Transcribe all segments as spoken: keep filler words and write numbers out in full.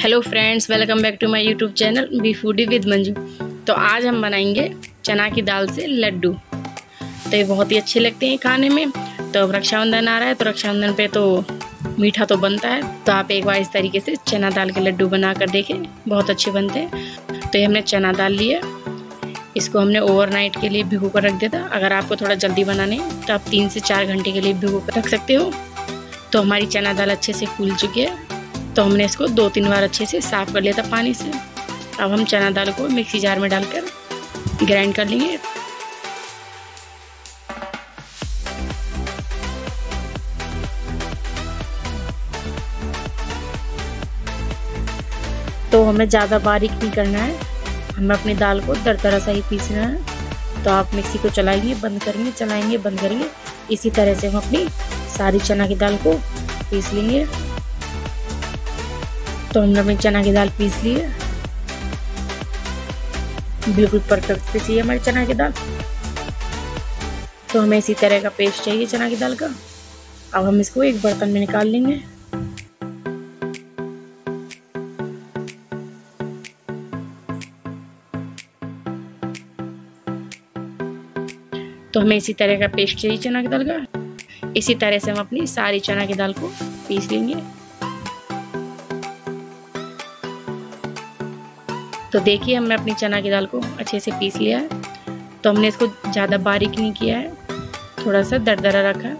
Hello friends, welcome back to my YouTube channel be foodie with Manju. तो आज हम बनाएंगे चना की दाल से लड्डू। तो ये बहुत ही अच्छे लगते हैं खाने में। तो रक्षाबंधन आ रहा है, तो रक्षाबंधन पे तो मीठा तो बनता है। तो आप एक बार इस तरीके से चना दाल के लड्डू बना कर देखें, बहुत अच्छे बनते हैं। तो ये हमने चना दाल लिया, इसको हमने ओवरनाइट के लिए भिगो कर रख दिया। अगर आपको थोड़ा जल्दी बनाने हैं तो आप तीन से चार घंटे के लिए भिगो कर रख सकते हो। तो हमारी चना दाल अच्छे से फूल चुकी है। तो हमने इसको दो तीन बार अच्छे से साफ़ कर लिया था पानी से। अब हम चना दाल को मिक्सी जार में डालकर ग्राइंड कर लेंगे। तो हमें ज़्यादा बारीक नहीं करना है, हमें अपनी दाल को दरदरा सा ही पीसना है। तो आप मिक्सी को चलाएंगे, बंद करेंगे, चलाएंगे, बंद करेंगे। इसी तरह से हम अपनी सारी चना की दाल को पीस लेंगे। तो हमने अपनी चना की दाल पीस ली है, बिल्कुल परफेक्ट पीसी है हमारी चना की दाल। तो हमें इसी तरह का पेस्ट चाहिए चना की दाल का। अब हम इसको एक बर्तन में निकाल लेंगे। तो हमें इसी तरह का पेस्ट चाहिए चना की दाल का। इसी तरह से हम अपनी सारी चना की दाल को पीस लेंगे। तो देखिए, हमने अपनी चना की दाल को अच्छे से पीस लिया है। तो हमने इसको ज़्यादा बारीक नहीं किया है, थोड़ा सा दरदरा रखा है।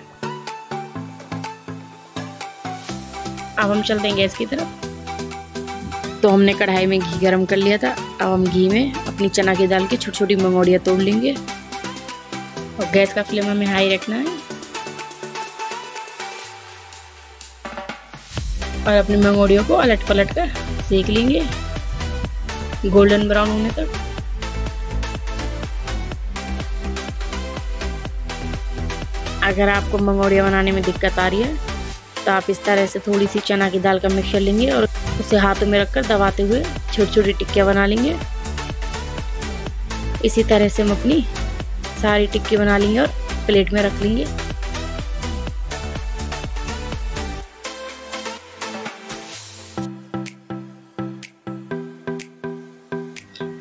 अब हम चलते हैं गैस की तरफ। तो हमने कढ़ाई में घी गर्म कर लिया था। अब हम घी में अपनी चना की दाल की छोटी छोटी मंगोड़ियाँ तोड़ लेंगे। और गैस का फ्लेम हमें हाई रखना है। और अपनी मंगोड़ियों को अलट पलट कर सेक लेंगे गोल्डन ब्राउन होने तक। अगर आपको मंगोड़ियाँ बनाने में दिक्कत आ रही है तो आप इस तरह से थोड़ी सी चना की दाल का मिक्सचर लेंगे और उसे हाथों में रखकर दबाते हुए छोटी छोटी टिक्कियाँ बना लेंगे। इसी तरह से हम अपनी सारी टिक्की बना लेंगे और प्लेट में रख लेंगे।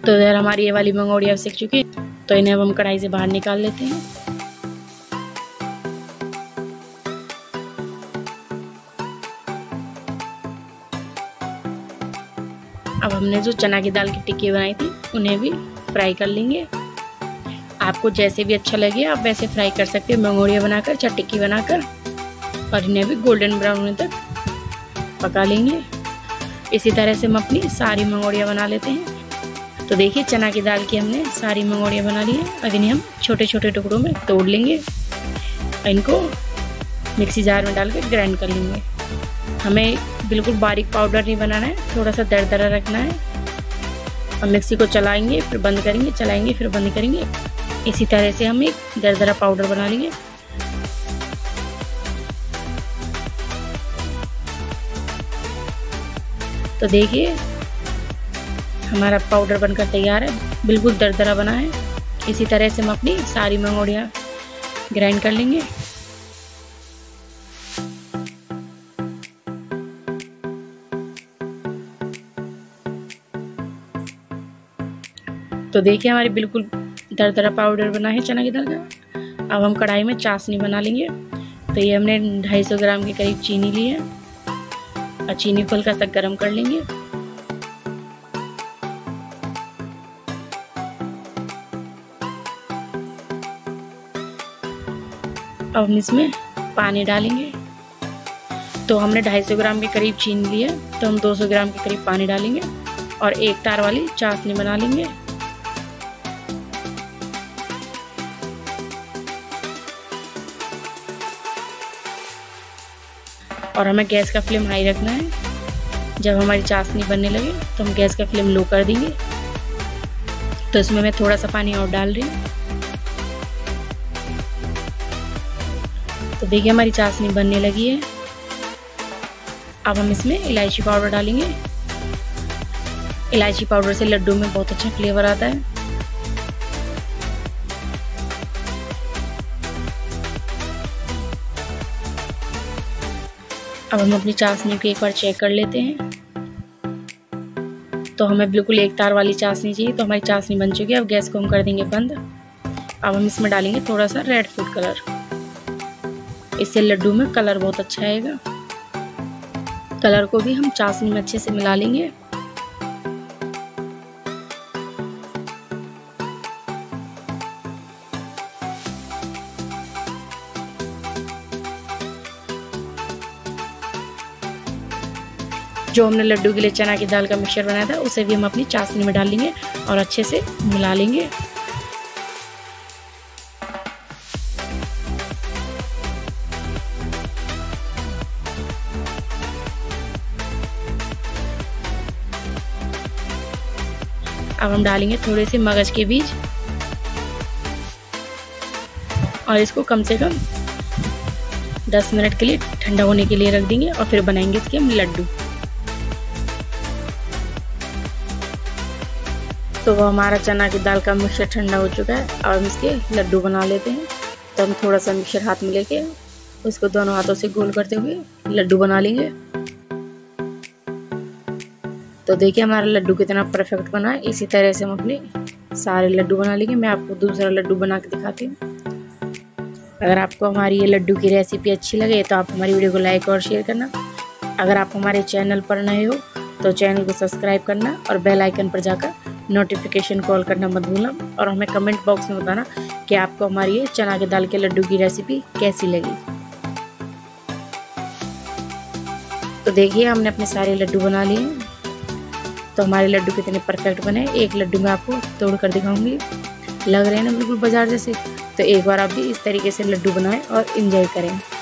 तो इधर हमारी ये वाली मंगोड़ियाँ सिक चुकी, तो इन्हें अब हम कढ़ाई से बाहर निकाल लेते हैं। अब हमने जो चना की दाल की टिक्की बनाई थी उन्हें भी फ्राई कर लेंगे। आपको जैसे भी अच्छा लगे आप वैसे फ्राई कर सकते हैं, मंगोड़ियाँ बनाकर, चाहे टिक्की बनाकर। और इन्हें भी गोल्डन ब्राउन होने तक पका लेंगे। इसी तरह से हम अपनी सारी मंगोड़ियाँ बना लेते हैं। तो देखिए, चना की दाल की हमने सारी मंगोड़ियाँ बना ली हैं। अब इन्हें हम छोटे छोटे टुकड़ों में तोड़ लेंगे। इनको मिक्सी जार में डाल कर ग्राइंड कर लेंगे। हमें बिल्कुल बारीक पाउडर नहीं बनाना है, थोड़ा सा दरदरा रखना है। और मिक्सी को चलाएँगे, फिर बंद करेंगे, चलाएँगे, फिर बंद करेंगे। इसी तरह से हम एक दरदरा पाउडर बना लेंगे। तो देखिए, हमारा पाउडर बनकर तैयार है, बिल्कुल दरदरा बना है। इसी तरह से हम अपनी सारी मंगोड़ियाँ ग्राइंड कर लेंगे। तो देखिए, हमारी बिल्कुल दरदरा पाउडर बना है चना की दाल का। अब हम कढ़ाई में चाशनी बना लेंगे। तो ये हमने दो सौ पचास ग्राम के करीब चीनी ली है और चीनी को हल्का सा गर्म कर लेंगे। अब हम इसमें पानी डालेंगे। तो हमने दो सौ पचास ग्राम के करीब चीनी ली है, तो हम दो सौ ग्राम के करीब पानी डालेंगे और एक तार वाली चाशनी बना लेंगे। और हमें गैस का फ्लेम हाई रखना है। जब हमारी चाशनी बनने लगे तो हम गैस का फ्लेम लो कर देंगे। तो इसमें मैं थोड़ा सा पानी और डाल रही हूँ। तो देखिए, हमारी चाशनी बनने लगी है। अब हम इसमें इलायची पाउडर डालेंगे। इलायची पाउडर से लड्डू में बहुत अच्छा फ्लेवर आता है। अब हम अपनी चाशनी को एक बार चेक कर लेते हैं। तो हमें बिल्कुल एक तार वाली चाशनी चाहिए। तो हमारी चाशनी बन चुकी है। अब गैस को हम कर देंगे बंद। अब हम इसमें डालेंगे थोड़ा सा रेड फूड कलर, इससे लड्डू में कलर बहुत अच्छा आएगा। कलर को भी हम चाशनी में अच्छे से मिला लेंगे। जो हमने लड्डू के लिए चना की दाल का मिक्सचर बनाया था उसे भी हम अपनी चाशनी में डाल लेंगे और अच्छे से मिला लेंगे। अब हम डालेंगे थोड़े से मगज के बीज और इसको कम से कम दस मिनट के लिए ठंडा होने के लिए रख देंगे और फिर बनाएंगे इसके हम लड्डू। तो वो हमारा चना की दाल का मिक्सचर ठंडा हो चुका है। अब हम इसके लड्डू बना लेते हैं। तो हम थोड़ा सा मिक्सचर हाथ में लेके उसको दोनों हाथों से गोल करते हुए लड्डू बना लेंगे। तो देखिए हमारा लड्डू कितना परफेक्ट बना है। इसी तरह से हम अपने सारे लड्डू बना लेंगे। मैं आपको दूसरा लड्डू बना के दिखाती हूँ। अगर आपको हमारी ये लड्डू की रेसिपी अच्छी लगे तो आप हमारी वीडियो को लाइक और शेयर करना। अगर आप हमारे चैनल पर नए हो तो चैनल को सब्सक्राइब करना और बेल आइकन पर जाकर नोटिफिकेशन कॉल करना मत भूलना। और हमें कमेंट बॉक्स में बताना कि आपको हमारी ये चना के दाल के लड्डू की रेसिपी कैसी लगी। तो देखिए हमने अपने सारे लड्डू बना लिए हैं। तो हमारे लड्डू कितने परफेक्ट बने। एक लड्डू मैं आपको तोड़ कर दिखाऊंगी। लग रहे हैं ना बिल्कुल बाजार जैसे। तो एक बार आप भी इस तरीके से लड्डू बनाएं और इंजॉय करें।